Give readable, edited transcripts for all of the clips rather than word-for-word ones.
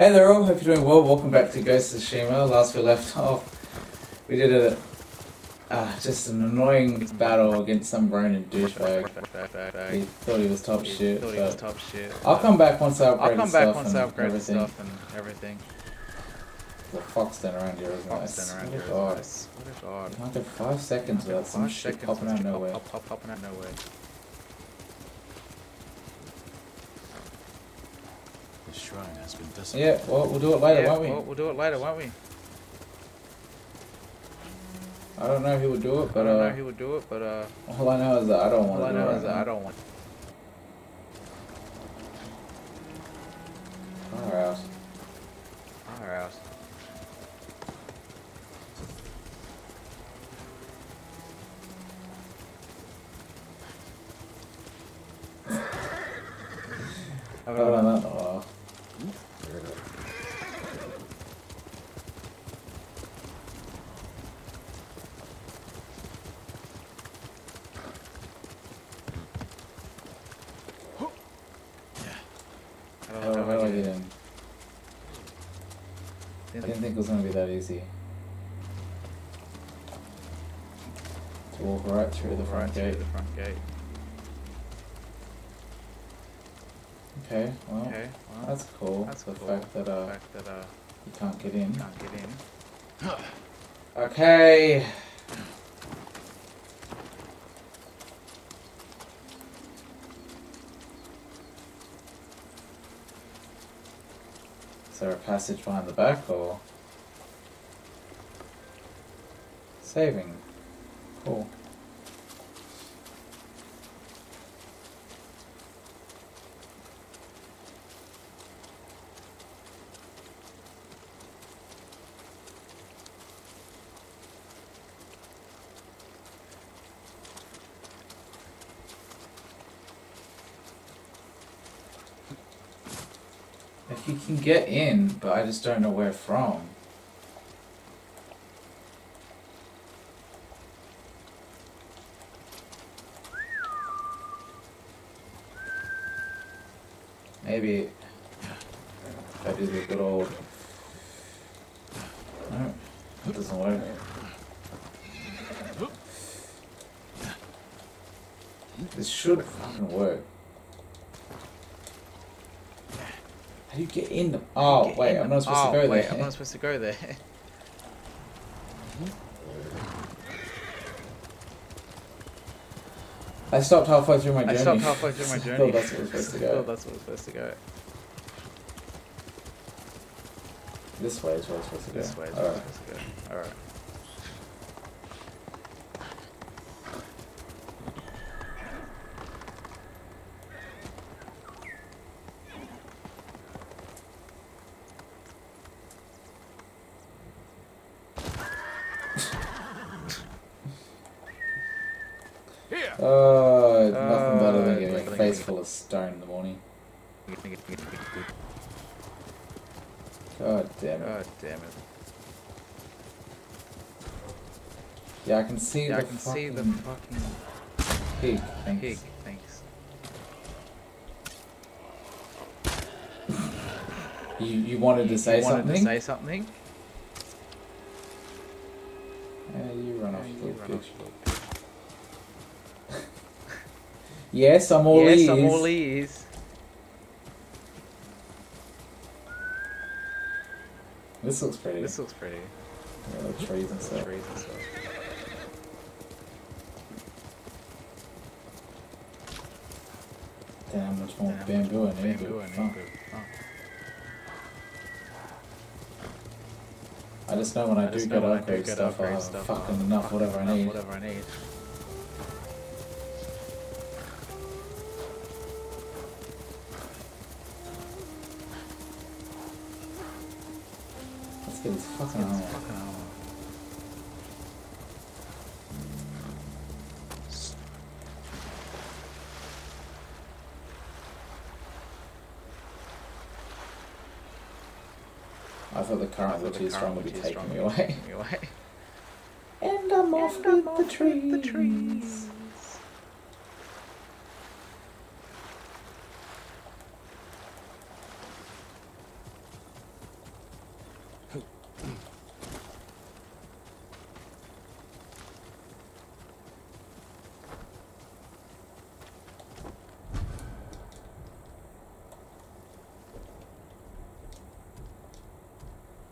Hey there all, hope you're doing well. Welcome back to Ghost of Tsushima. Last we left off, we did a just an annoying battle against some Ronin douchebag. He thought he was top shit. I'll come back once I upgrade stuff and everything. The fox den around here is nice. What is odd? After 5 seconds without some shit popping out of nowhere. The shrine has been desecrated. Yeah, well, we'll do it later, won't we? I don't know who would do it, but all I know is that I don't want to do it. Alright. I didn't think it was going to be that easy to walk right through the front gate. Okay, well, that's cool. The fact that you can't get in. Okay. Is there a passage behind the back or saving? Cool. You can get in, but I just don't know where from. Maybe if I do the good old... No, that doesn't work. This should fucking work. How do you get in them? Oh, wait, I'm not supposed to go there. I stopped halfway through my journey. Still, that's where we're supposed to go. This way is where we're supposed to go. Alright. Nothing better than getting a face full of stone in the morning. God damn it. Yeah, I can see the fucking pig. Thanks. You wanted to say something? Yeah, you run off the bitch. Yes, I'm all ears. This looks pretty. Yeah, the trees and stuff. Damn, much more bamboo and bamboo. I just know when I do get upgrade stuff, I'll have fucking enough whatever I need. It's fucking armor. I thought the current was too strong to be taking me away. And I'm off with the trees.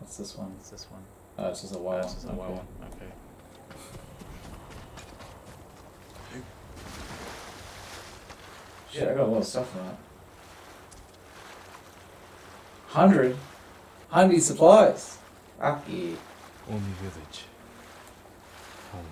It's this one. It's this one. Oh, it's just a wild one. It's a wild one. Okay. Shit, I got a lot of stuff in that. 100? I need supplies! Fuck yeah. Only village. Home.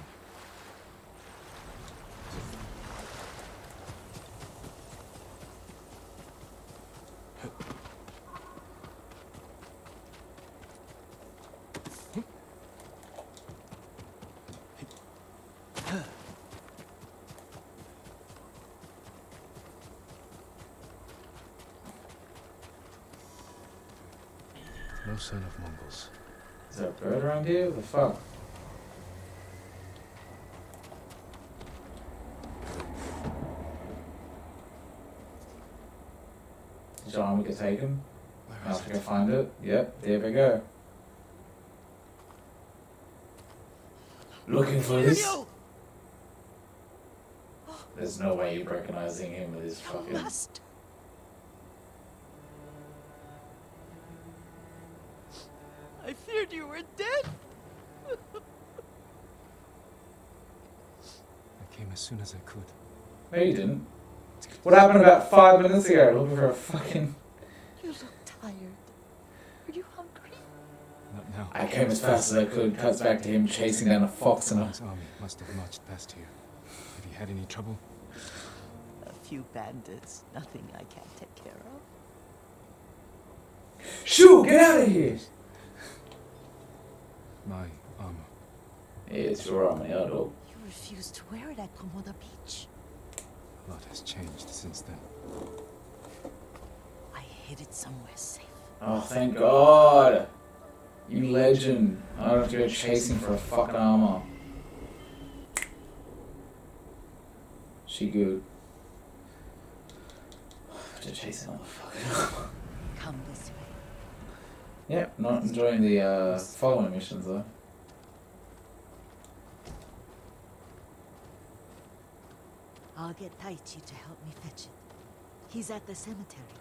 Son of Mongols. Is there a bird around here? What the fuck? John, we could take him. I have to go find it. Yep, there we go. Looking for this? There's no way you're recognizing him with his fucking... I feared you were dead! I came as soon as I could. No, you didn't. What happened about 5 minutes ago? Looking for a fucking... You look tired. Are you hungry? Not now. I came as fast as I could. Cuts back to him chasing down a fox and his army must have marched past here. Have you had any trouble? A few bandits. Nothing I can't take care of. Shoo! Get out of here! My armor. Yeah, it's your armor, yeah, though. You refused to wear it at Komoda Beach. A lot has changed since then. I hid it somewhere safe. Oh, thank God! You legend. I don't have to go chasing for a fucking armor. She good. I have to chase another fucking armor. Come this way. Yep, yeah, not enjoying the following missions though. I'll get Taichi to help me fetch it. He's at the cemetery.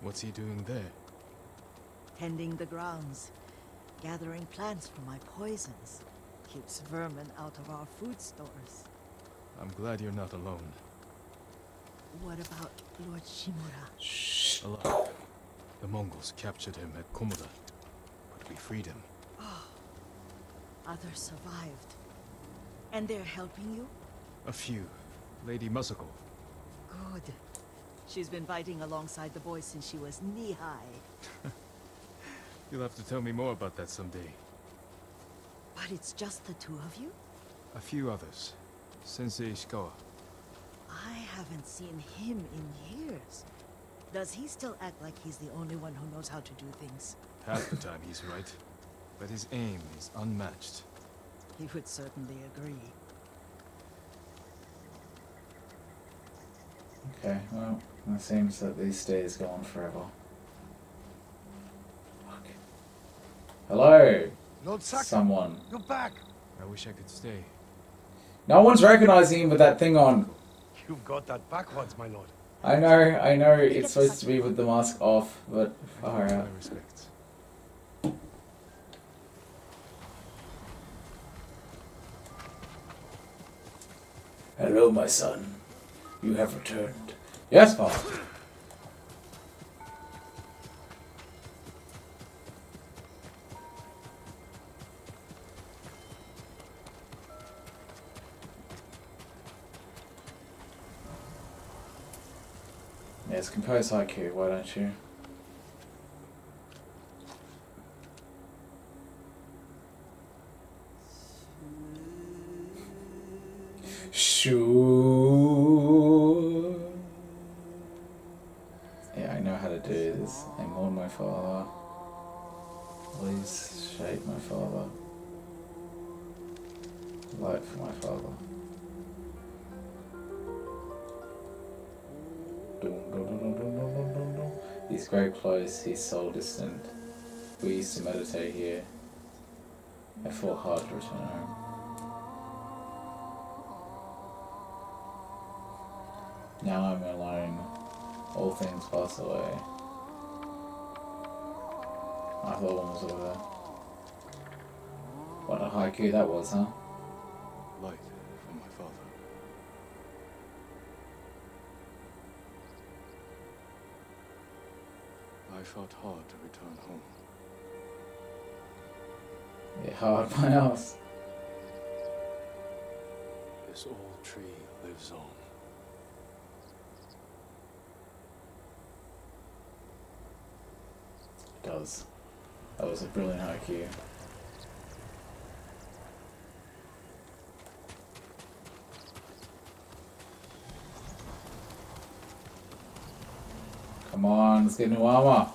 What's he doing there? Tending the grounds, gathering plants for my poisons. Keeps vermin out of our food stores. I'm glad you're not alone. What about Lord Shimura? Shh. Hello. The Mongols captured him at Komoda, but we freed him. Oh, others survived. And they're helping you? A few. Lady Masako. Good. She's been fighting alongside the boys since she was knee-high. You'll have to tell me more about that someday. But it's just the two of you? A few others. Sensei Ishikawa. I haven't seen him in years. Does he still act like he's the only one who knows how to do things? Half the time he's right, but his aim is unmatched. He would certainly agree. Okay, well, it seems that these days go on forever. Fuck. Hello! Lord Sakai, someone. You're back! I wish I could stay. No one's recognizing him with that thing on. You've got that backwards, my lord. I know, it's supposed to be with the mask off, but far out. Hello, my son. You have returned. Yes, Father. Yes, compose haiku, why don't you? Shoo. Yeah, I know how to do this. I mourn my father. Please shape my father. Light for my father. He's very close, he's soul distant. We used to meditate here. I fought hard to return home. Now I'm alone. All things pass away. I thought one was over there. What a haiku that was, huh? Light from my father. I fought hard to return home. Yeah, hard my ass. This old tree lives on. It does. That was a brilliant haiku. Come on, let's get new armor.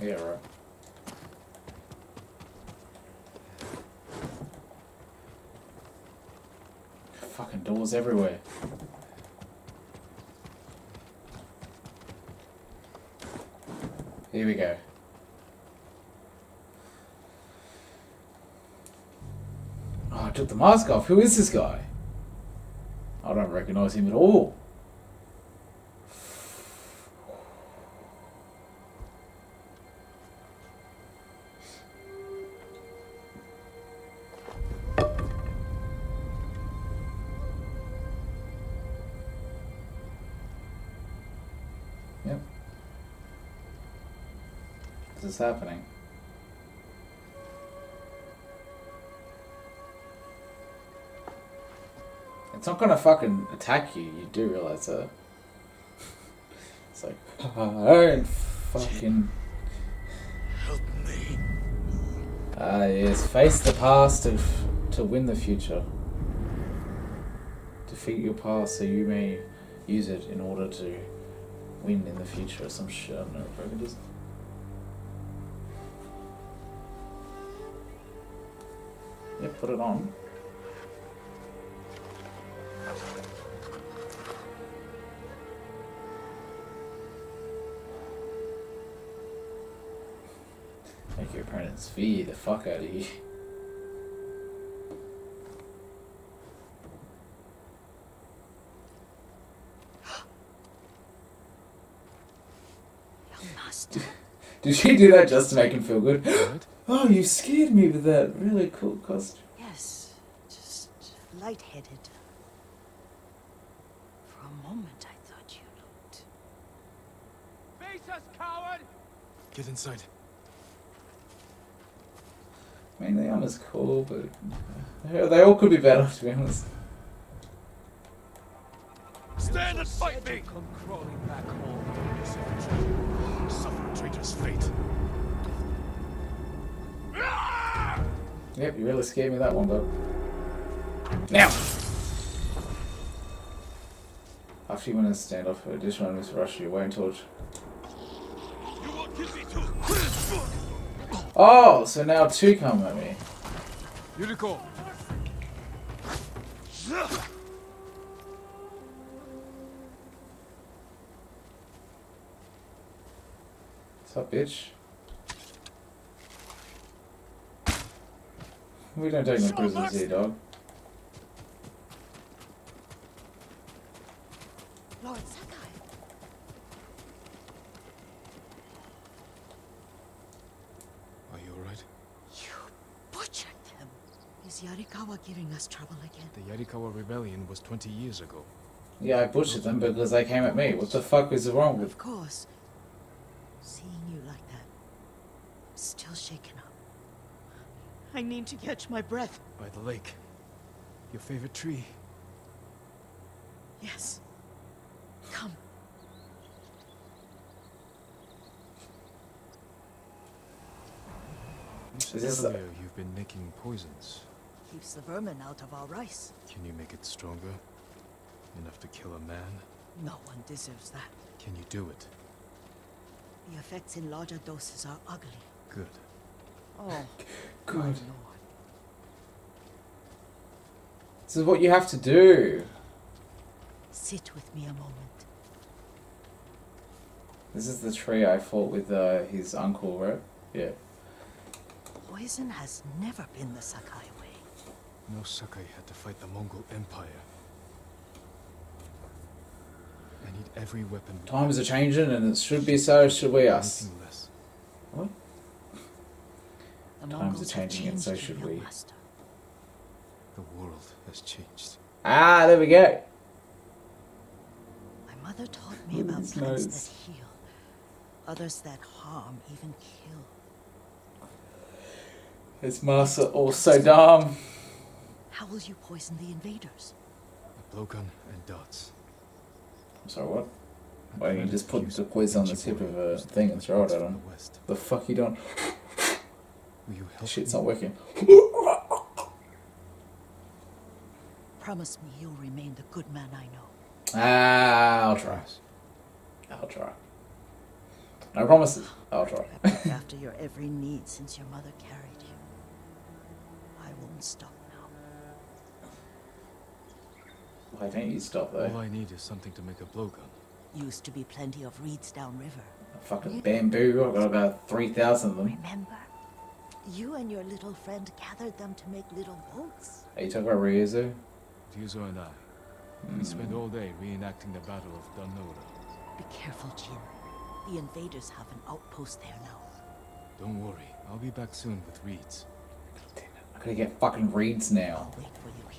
Yeah, right. Fucking doors everywhere. Here we go. Oh, I took the mask off. Who is this guy? I don't recognize him at all. What's happening? It's not gonna fucking attack you, you do realize that. It's like, oh, fucking. Help me. Ah, yes, face the past to win the future. Defeat your past so you may use it in order to win in the future or some shit. I don't know if I can just. Yeah, put it on. Make your opponents feed the fuck out of you. Did she do that just to make him feel good? Oh, you scared me with that really cool costume. Yes, just lightheaded. For a moment I thought you looked. Face us, coward! Get inside. I mean, Leona's cool, but they all could be better, to be honest. Stand and fight me! Come crawling back home. Suffer a traitor's fate. Yep, you really scared me that one, though. Now! After you win a standoff, additional enemies rush you away and torch. Oh, so now two come at me. Yuriko! What's up, bitch? We don't take no prisoners here, dog. Lord Sakai. Are you alright? You butchered them. Is Yarikawa giving us trouble again? The Yarikawa Rebellion was 20 years ago. Yeah, I butchered them because they came at me. What the fuck is wrong with? Of course. Seeing you like that, I'm still shaken up. I need to catch my breath. By the lake. Your favorite tree. Yes. Come. Mr. Delavere, you've been making poisons. Keeps the vermin out of our rice. Can you make it stronger? Enough to kill a man? No one deserves that. Can you do it? The effects in larger doses are ugly. Good. Oh, good. My Lord. This is what you have to do. Sit with me a moment. This is the tree I fought with his uncle, right? Yeah. Poison has never been the Sakai way. No Sakai had to fight the Mongol Empire. I need every weapon. Times are changing and it should be so, should we us? What? Times are changing and so should we. The world has changed. Ah, there we go. My mother taught me about plants that heal. Others that harm, even kill. His master also dumb. How will you poison the invaders? A blowgun and darts. I'm sorry, what? Why you just put the poison on the tip of a thing and throw it at him? The fuck you don't? Shit's not working. Promise me you'll remain the good man I know. Ah, I'll try. I'll try. No promises. I'll try. I've looked after your every need since your mother carried you. I won't stop now. Why don't you stop though? All I need is something to make a blowgun. Used to be plenty of reeds downriver. Fucking bamboo. I've got about 3,000 of them. Remember, you and your little friend gathered them to make little boats. Are you talking about Ryuzo? Ryuzo and I. We spent all day reenacting the Battle of Dunnoda. Be careful, Jin. The invaders have an outpost there now. Don't worry, I'll be back soon with reeds. Damn it, I gotta get fucking reeds now. I'll wait for you here.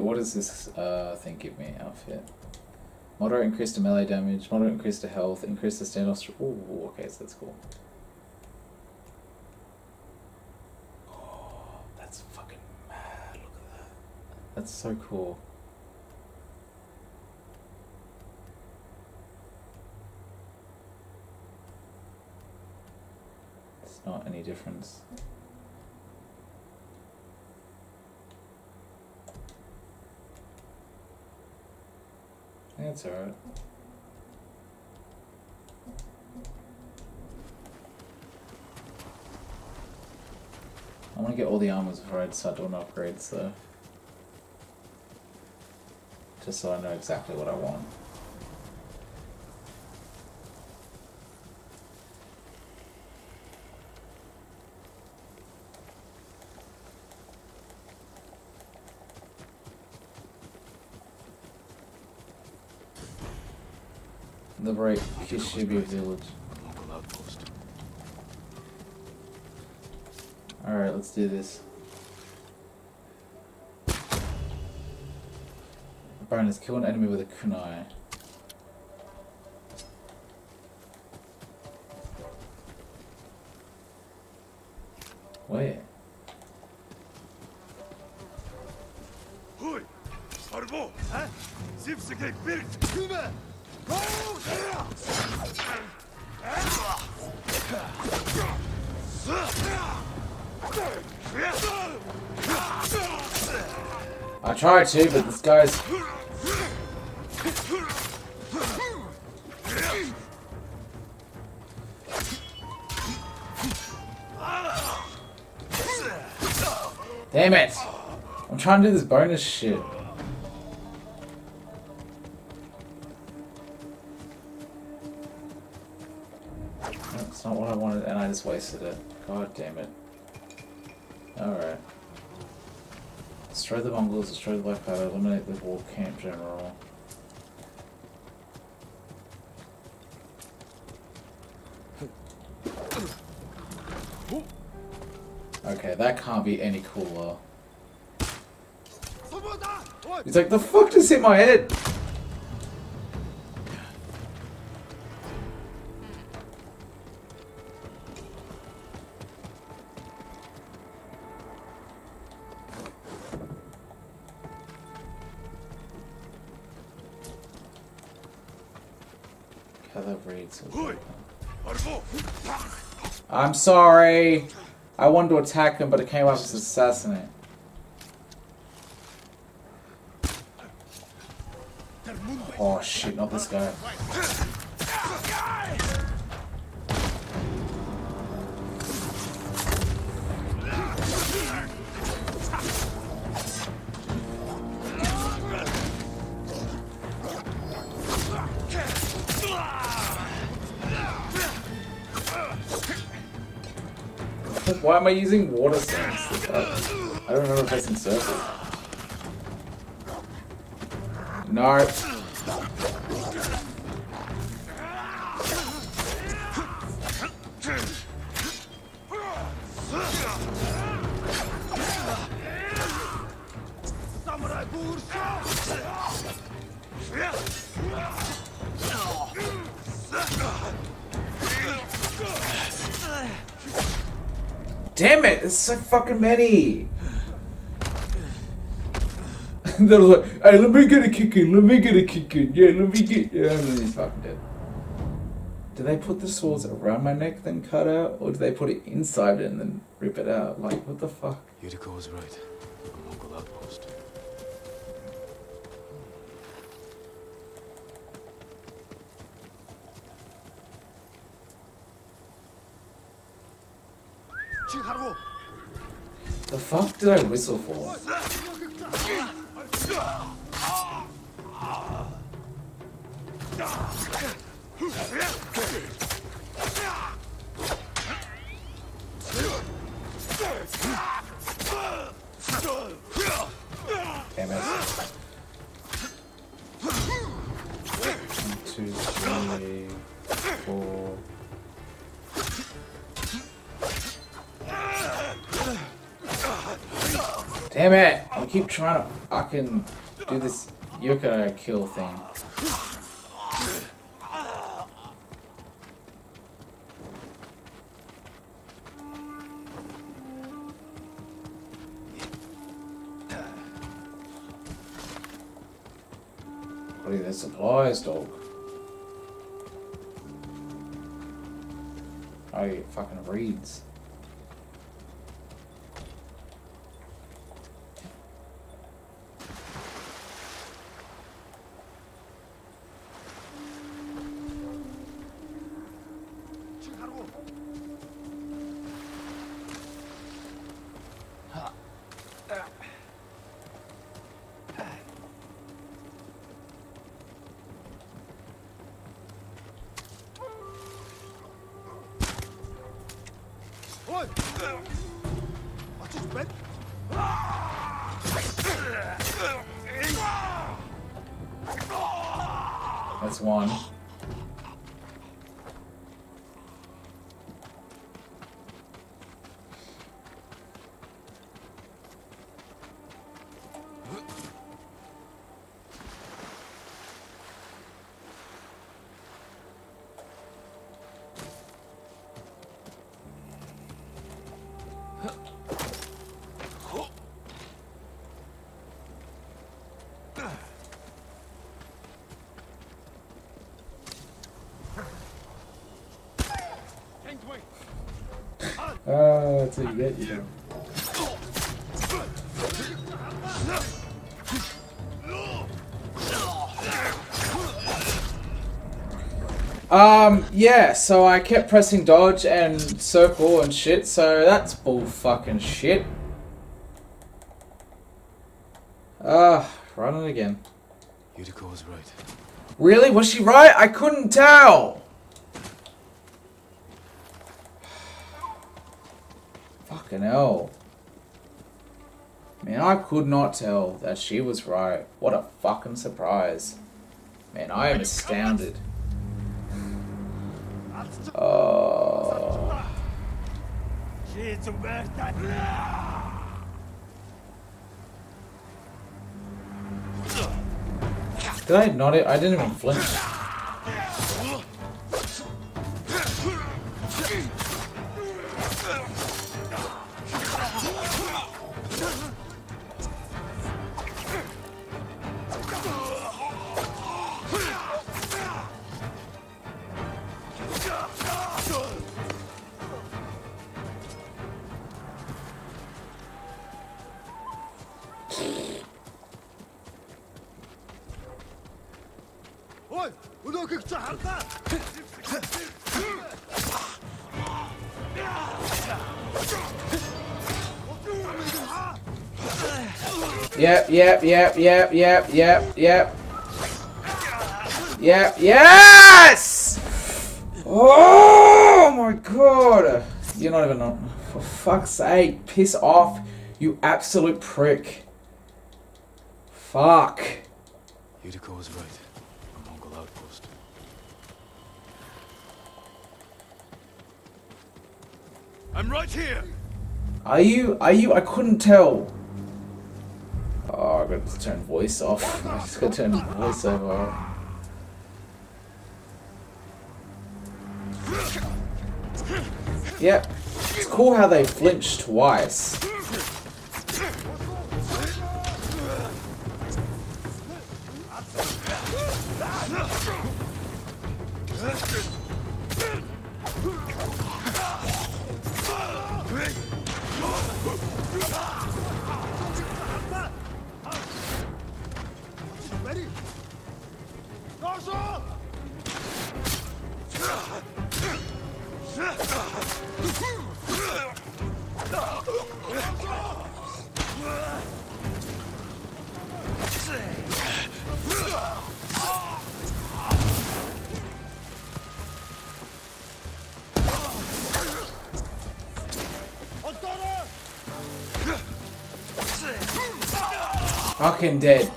What does this thing give me? Outfit. Moderate increase to melee damage, moderate increase to health, increase to standoff. Ooh, okay, so that's cool. Oh, that's fucking mad. Look at that. That's so cool. It's not any difference. That's alright. I want to get all the armors before I start doing upgrades though. Just so I know exactly what I want. Right, Kishibe village. Alright, let's do this. Bonus, kill an enemy with a kunai. Where? I try to, but this guy's... Damn it! I'm trying to do this bonus shit. That's not what I wanted, and I just wasted it. God damn it. Alright. Destroy the Mongols, destroy the Black Powder, eliminate the war camp general. Okay, that can't be any cooler. He's like, the fuck just hit my head? I'm sorry. I wanted to attack him, but it came up as assassinate. Oh shit, not this guy. Why am I using water signs? I don't remember if that's in circles. No. Damn it! There's so fucking many! They're like, hey, let me get a kick in, yeah, and then he's fucking dead. Do they put the swords around my neck then cut out, or do they put it inside it and then rip it out? Like, what the fuck? Yuriko was right. A local outpost. The fuck did I whistle for? Damn it. 1, 2, 3, 4. Damn it! I keep trying to fucking do this Yuriko kill thing. What are those supplies, dog? Oh, it fucking reads. That's one. That's what you get, you know. Yeah, so I kept pressing dodge and circle and shit, so that's bull fucking shit. Run it again. Yuriko was right. Really? Was she right? I couldn't tell! Hell. Man, I could not tell that she was right. What a fucking surprise. Man, I am astounded. Oh. Did I not? I didn't even flinch. Yep, yes! Oh my god! You're not even on. For fuck's sake, piss off, you absolute prick. Fuck. Yuriko was right. A Mongol outpost. I'm right here! Are you? I couldn't tell. Oh, I gotta turn voice off. I just gotta turn voice over. Yep. It's cool how they flinch twice. Fucking dead.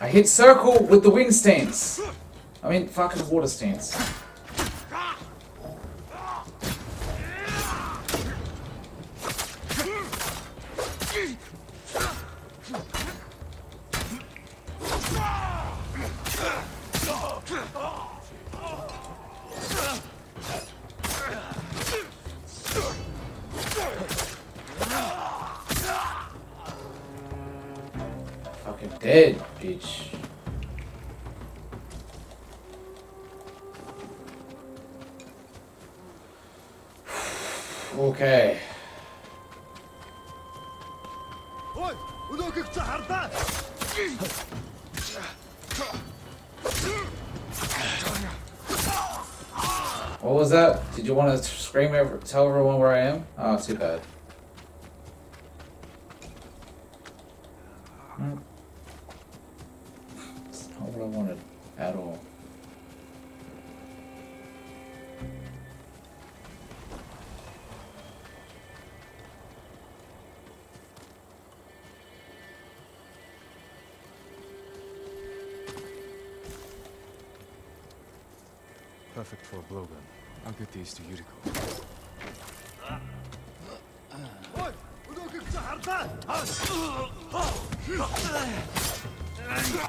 I hit circle with the wind stance. I mean, fucking water stance. What was that? Did you want to scream over, tell everyone where I am? Oh, too bad. That's not what I wanted at all. Perfect for a blowgun. I'll get these to Yuriko.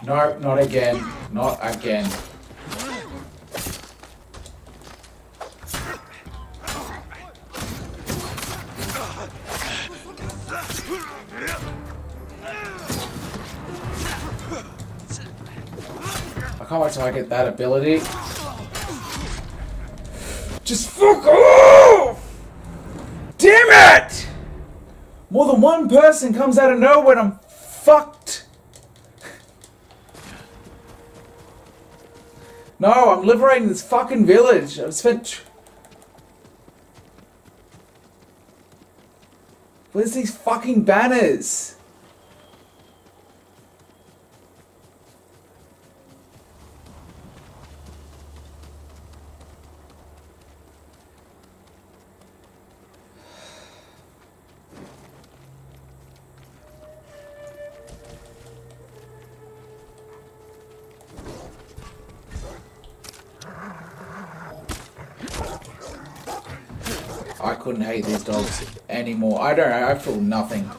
No, not again. Not again. I can't wait till I get that ability. Just fuck off! Damn it! More than one person comes out of nowhere and I'm fucked. No, I'm liberating this fucking village. I've spent... Where's these fucking banners? I couldn't hate these dogs anymore. I don't know, I feel nothing.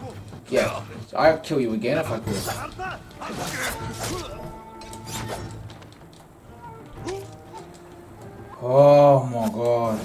Yeah, I'll kill you again if I could. Oh my god.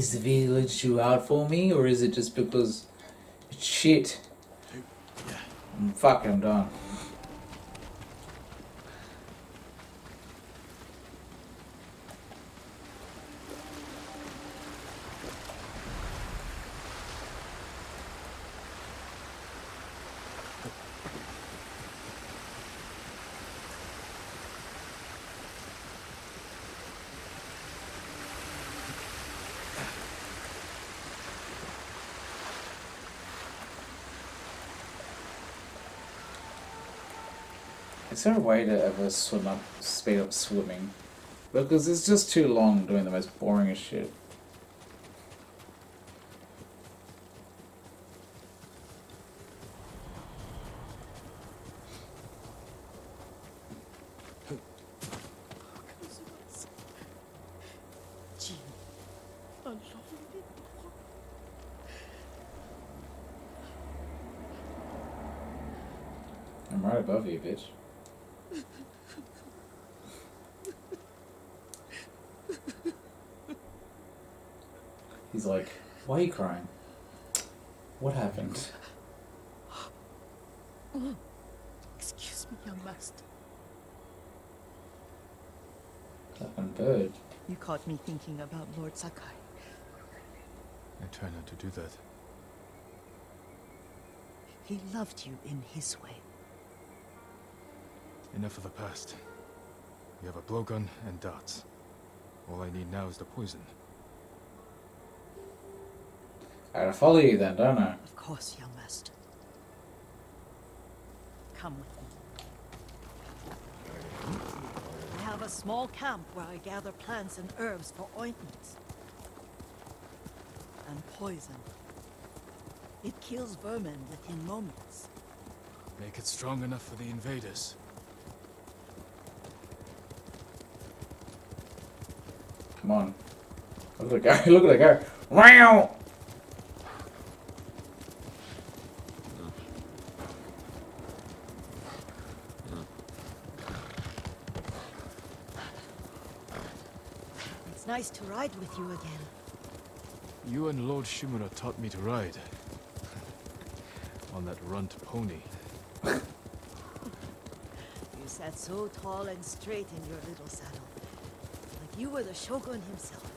Is the village too hard for me, or is it just because it's shit? Fuck, I'm done. Is there a way to ever swim up, speed up swimming? Because it's just too long doing the most boringest shit. I'm right above you, bitch. He's like, why are you crying? What happened? Excuse me, young master. That bird. You caught me thinking about Lord Sakai. I try not to do that. He loved you in his way. Enough of the past. You have a blowgun and darts. All I need now is the poison. I gotta follow you then, don't I? Of course, young master. Come with me. I have a small camp where I gather plants and herbs for ointments. And poison. It kills vermin within moments. Make it strong enough for the invaders. Come on. Look at that guy, look at that guy. Wow! Nice to ride with you again. You and Lord Shimura taught me to ride. On that runt pony. You sat so tall and straight in your little saddle. Like you were the Shogun himself.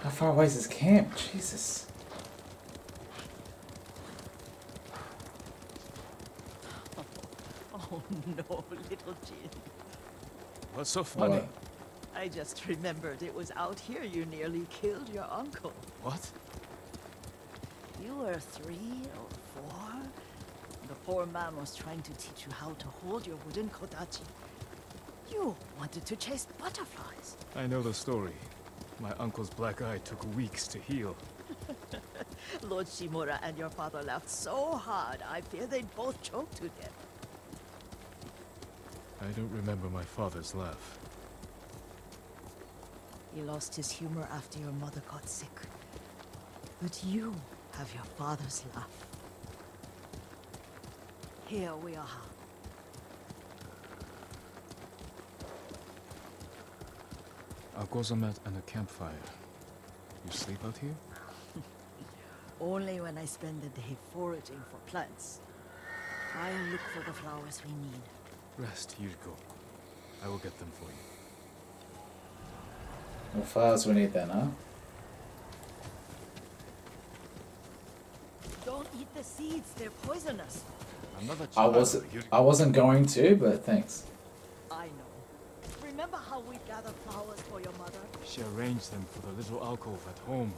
How far away is this camp? Jesus. No, little Jin. What's so funny? What? I just remembered it was out here you nearly killed your uncle. What? You were 3 or 4. The poor man was trying to teach you how to hold your wooden kodachi. You wanted to chase butterflies. I know the story. My uncle's black eye took weeks to heal. Lord Shimura and your father laughed so hard, I fear they'd both choke to death. I don't remember my father's laugh. He lost his humor after your mother got sick. But you have your father's laugh. Here we are. Our Gozo met at a campfire. You sleep out here? Only when I spend the day foraging for plants. I'll look for the flowers we need. Rest, Yuriko. I will get them for you. What flowers we need then, huh? Don't eat the seeds, they're poisonous. I wasn't going to, but thanks. I know. Remember how we gathered flowers for your mother? She arranged them for the little alcove at home.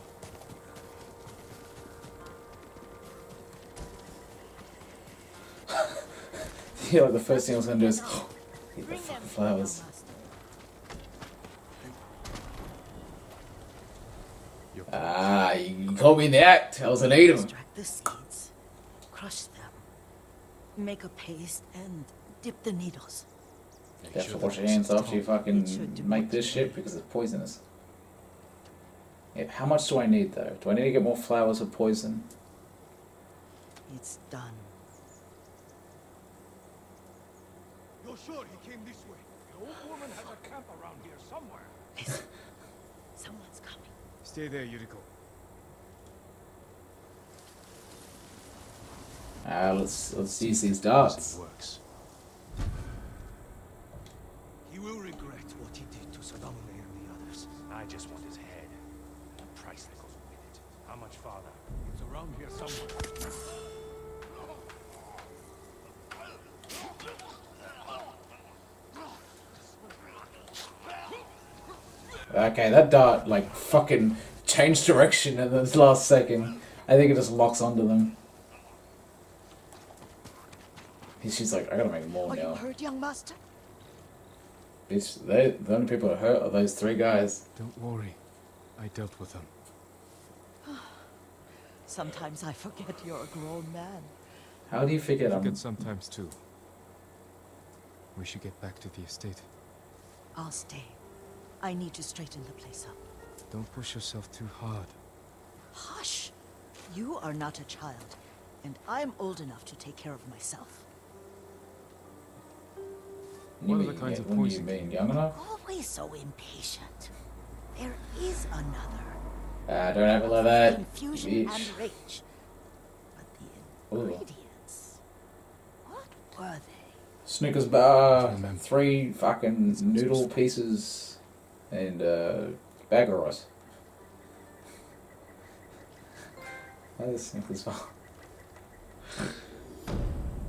Yeah, like the first thing I was going to do is eat the fucking flowers. Ah, you caught me in the act. I was going to eat them. Extract the seeds, crush them, make a paste, and dip the needles. You have to wash your hands after you fucking make this shit because it's poisonous. Yeah, how much do I need though? Do I need to get more flowers for poison? It's done. so sure he came this way. The old woman has a camp around here somewhere. Listen. Someone's coming. Stay there, Yuriko. Let's use these darts. Works. He will regret what he did to Sadamune and the others. I just want his head. The price that goes with it. How much farther? It's around here somewhere. Okay, that dart like fucking changed direction at this last second. I think it just locks onto them. She's like, I gotta make more now. Are you hurt, young master? Bitch, the only people that hurt are those three guys. Don't worry, I dealt with them. Sometimes I forget you're a grown man. How do you forget? I forget sometimes too. We should get back to the estate. I'll stay. I need to straighten the place up. Don't push yourself too hard. Hush! You are not a child, and I'm old enough to take care of myself. What are the kinds of poison being young enough? Always so impatient. There is another. Don't ever let that. Confusion and rage. But the ingredients. Ooh. What were they? Snickers bar, three fucking noodle pieces, and bag of rice. That's Snickers bar.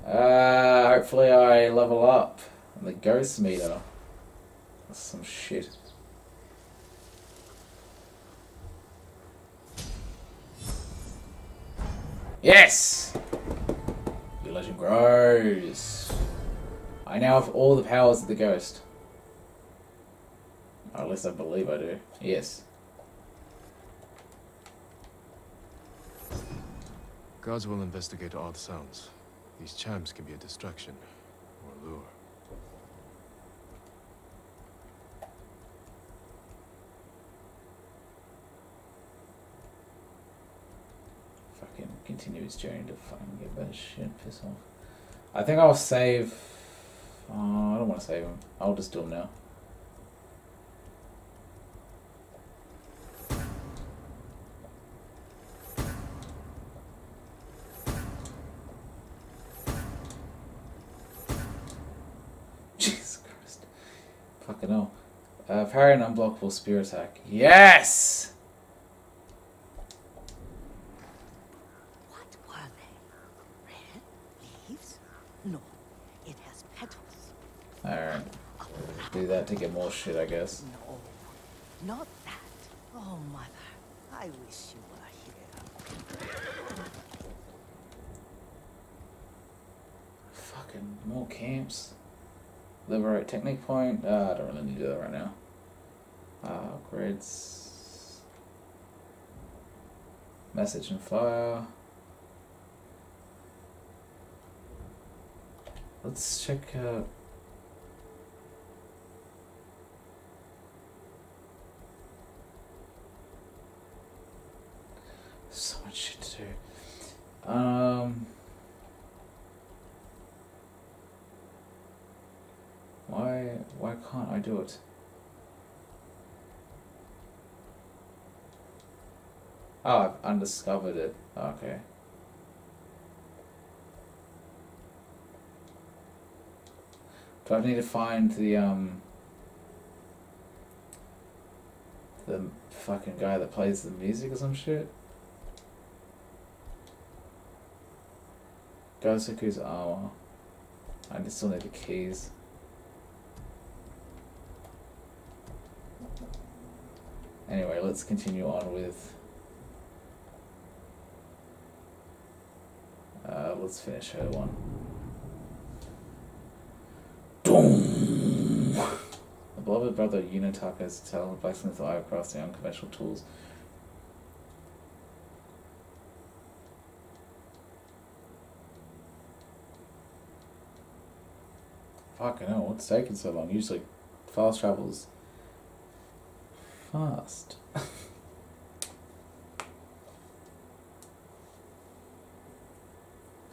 Hopefully I level up. The ghost meter. That's some shit. Yes! Your legend grows. I now have all the powers of the ghost. Or at least I believe I do. Yes. Guards will investigate odd sounds. These chimes can be a distraction or a lure. Continue his journey to fucking get that shit, piss off. I think I'll save. Oh, I don't want to save him. I'll just do him now. Jesus Christ. Fucking hell. Parry an unblockable spear attack. Yes! To get more shit, I guess. No, not that. Oh, mother, I wish you were here. Fucking more camps. Liberate technique point. I don't really need to do that right now. Upgrades. Message and fire. Let's check out. So much shit to do. Why can't I do it? Oh, I've undiscovered it. Okay. Do I need to find the fucking guy that plays the music or some shit? Gosuku's armor. I just still need the keys. Anyway, let's continue on with. Let's finish her one. Doom! The beloved brother Yuna Taka's tale of blacksmith's eye across the unconventional tools. Fucking hell, what's taking so long? Usually fast travel's fast.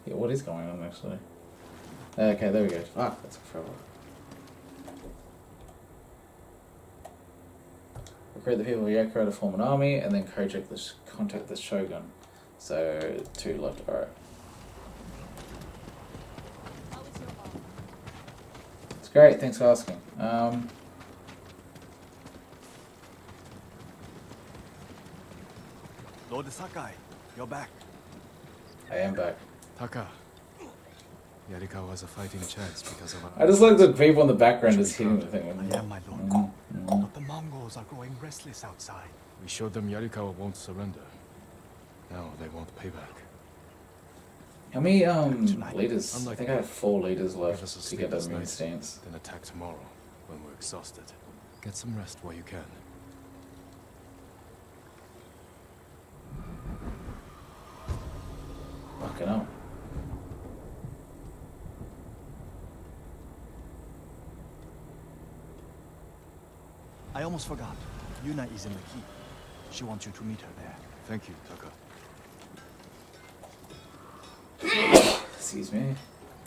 Yeah, what is going on actually? Okay, there we go. Ah, that's a trouble. Recruit the people of Yuriko to form an army, and then contact the Shogun. So, 2 left arrow. It's great, thanks for asking. Lord Sakai, you're back. I am back. Taka. Yarikawa has a fighting chance because of... I just like the people in the background just hitting the thing. I am, my lord. But the Mongols are growing restless outside. We showed them Yarikawa won't surrender. Now they want payback. How many leaders? I think I have 4 leaders left to get that main stance. Then attack tomorrow when we're exhausted. Get some rest while you can. Fucking hell. I almost forgot. Yuna is in the key. She wants you to meet her there. Thank you, Taka. Excuse me.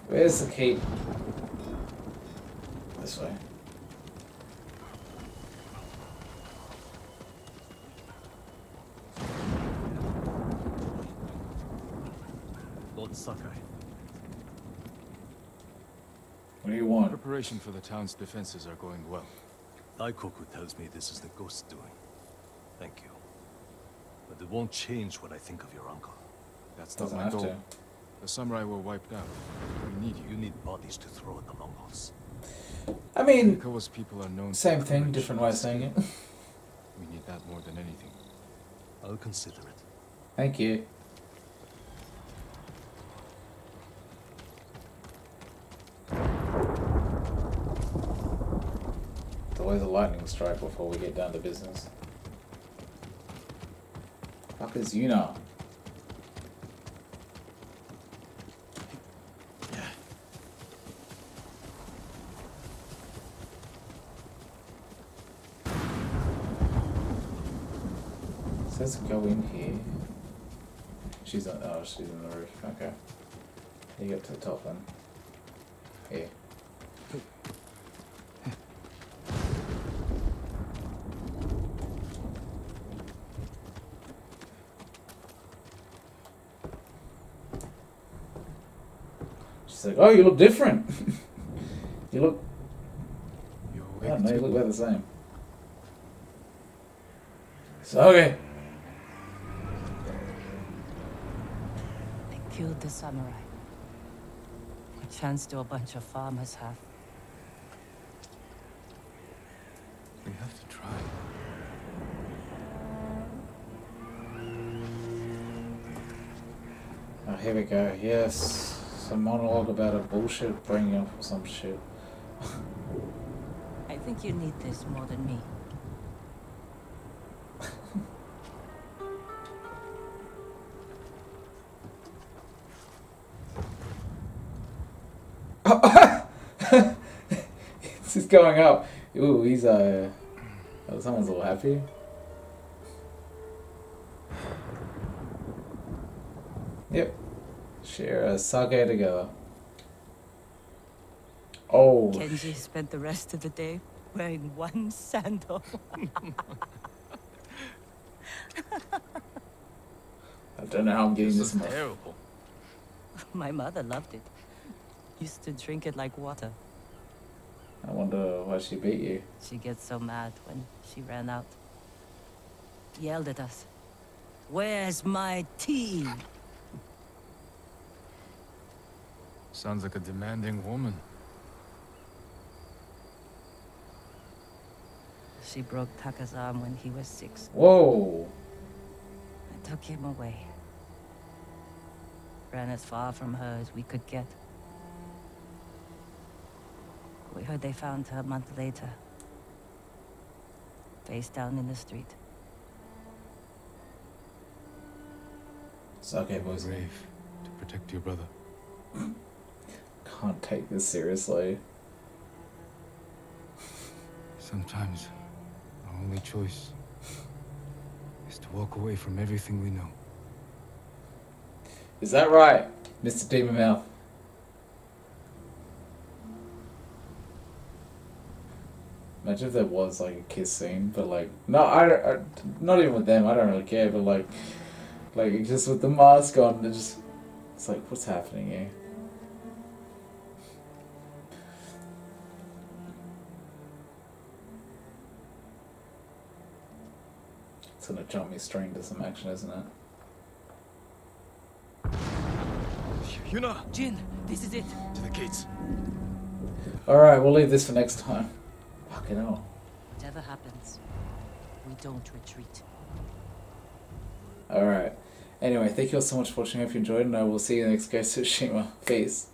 Where's the key? This way. Lord Sakai. What do you want? Preparation for the town's defenses are going well. Daikoku tells me this is the ghost's doing. Thank you. But it won't change what I think of your uncle. That's not my goal. The samurai were wiped out. We need you. You need bodies to throw at the Mongols. I mean, people are known same thing, different way of saying it. We need that more than anything. I'll consider it. Thank you. Always a lightning strike before we get down to business. Fuck is Yuna? Says go in here. She's on. Oh, she's on the roof. Okay. You get to the top then. Here. Like, oh, you look different. You look. I don't know, you look about the same. So, okay. They killed the samurai. What chance do a bunch of farmers have? We have to try. Oh, here we go. Yes. A monologue about a bullshit bringing up some shit. I think you need this more than me. It's just going up. Ooh, he's oh, someone's a little happy. Yep. Share a sake together. Oh. Kenji spent the rest of the day wearing one sandal. I don't know how I'm getting this much. Terrible. My mother loved it. Used to drink it like water. I wonder why she beat you. She gets so mad when she ran out. Yelled at us. Where's my tea? Sounds like a demanding woman. She broke Taka's arm when he was 6. Whoa! I took him away. Ran as far from her as we could get. We heard they found her a month later. Face down in the street. It's okay, boys. Brave to protect your brother. Can't take this seriously. Sometimes our only choice is to walk away from everything we know. Is that right, Mr. Demon Mouth? Imagine if there was like a kiss scene, but like no, I not even with them. I don't really care, but like just with the mask on, they're just it's like what's happening here. It's gonna jump me straight into some action, isn't it? Yuna, Jin, this is it. To the gates. All right, we'll leave this for next time. Fucking hell. Whatever happens, we don't retreat. Alright. Anyway, thank you all so much for watching. I hope you enjoyed, and I will see you in the next Ghost of Tsushima. Peace.